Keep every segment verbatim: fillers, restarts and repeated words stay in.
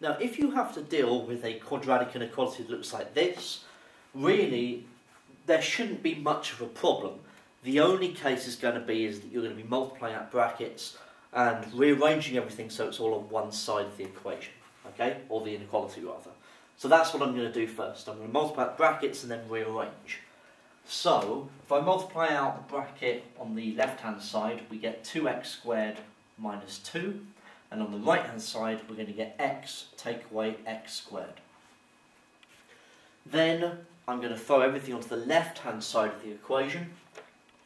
Now, if you have to deal with a quadratic inequality that looks like this, really, there shouldn't be much of a problem. The only case is going to be is that you're going to be multiplying out brackets and rearranging everything so it's all on one side of the equation, okay? Or the inequality, rather. So that's what I'm going to do first. I'm going to multiply out brackets and then rearrange. So, if I multiply out the bracket on the left-hand side, we get two x squared minus two. And on the right-hand side, we're going to get x, take away x squared. Then, I'm going to throw everything onto the left-hand side of the equation.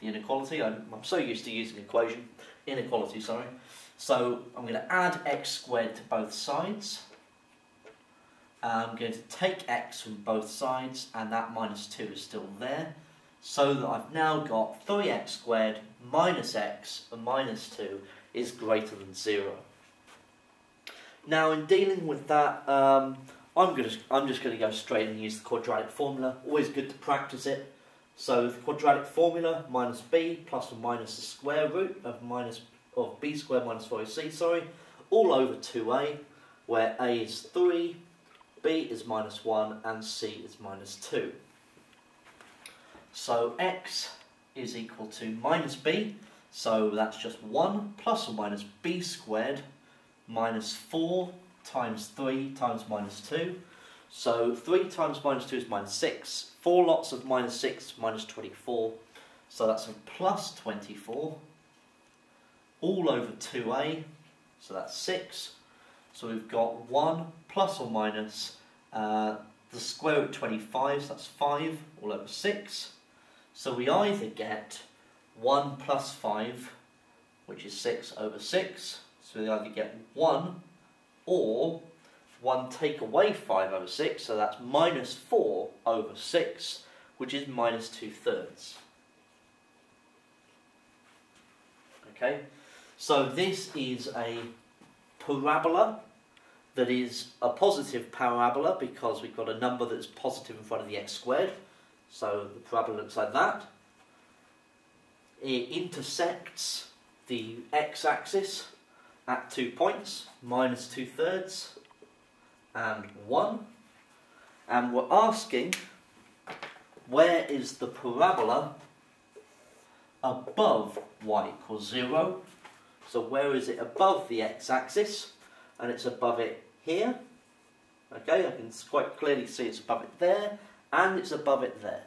The inequality, I'm, I'm so used to using equation, inequality, sorry. So, I'm going to add x squared to both sides. I'm going to take x from both sides, and that minus two is still there. So that I've now got three x squared minus x, and minus two is greater than zero. Now, in dealing with that, um, I'm, gonna, I'm just going to go straight and use the quadratic formula. Always good to practice it. So, the quadratic formula, minus b, plus or minus the square root of, minus, of b squared minus four a c, sorry, all over two a, where a is three, b is minus one, and c is minus two. So, x is equal to minus b, so that's just one, plus or minus b squared, minus four times three times minus two. So three times minus two is minus six. four lots of minus six is minus twenty-four. So that's a plus twenty-four. All over two a. So that's six. So we've got one plus or minus uh, the square root of twenty-five. So that's five all over six. So we either get one plus five, which is six over six. So we either get one, or one take away five over six, so that's minus four over six, which is minus two thirds. Okay, so this is a parabola that is a positive parabola because we've got a number that's positive in front of the x squared. So the parabola looks like that. It intersects the x-axis at two points, minus two thirds and one, and we're asking where is the parabola above y equals zero. So where is it above the x-axis? And it's above it here. Okay, I can quite clearly see it's above it there, and it's above it there.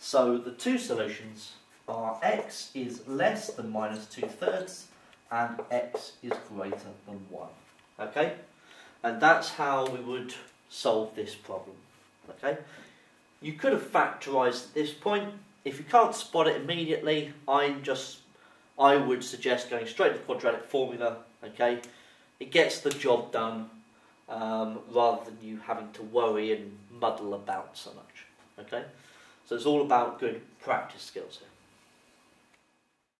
So the two solutions are x is less than minus two thirds and x is greater than one, okay? And that's how we would solve this problem, okay? You could have factorised at this point. If you can't spot it immediately, I'm just, I would suggest going straight to the quadratic formula, okay? It gets the job done um, rather than you having to worry and muddle about so much, okay? So it's all about good practice skills here.